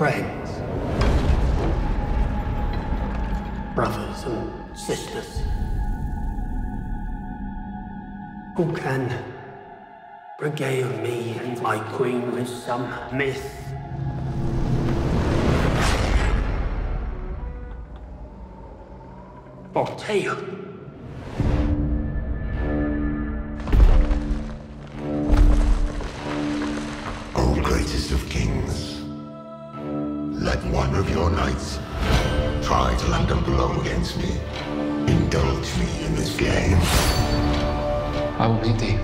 friends, brothers and sisters, who can regale me and my queen with some myth. Or tale. O greatest of kings, let one of your knights try to land a blow against me. Indulge me in this game. I will meet thee.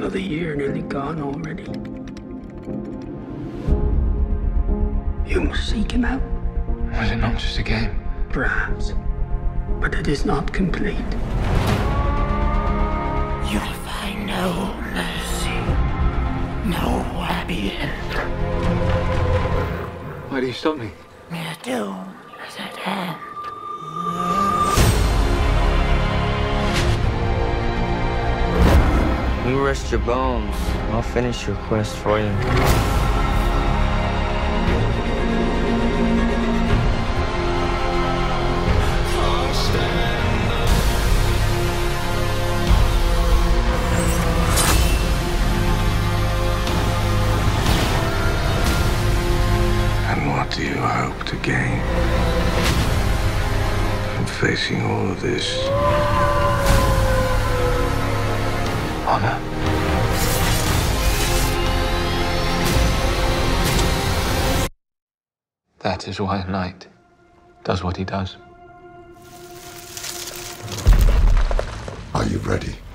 Another year nearly gone already. You must seek him out. Was it not just a game? Perhaps, but it is not complete. You will find no mercy, no happy end. Why do you stop me? Your doom is at hand. You rest your bones, and I'll finish your quest for you. And what do you hope to gain from facing all of this? Honor. That is why a knight does what he does. Are you ready?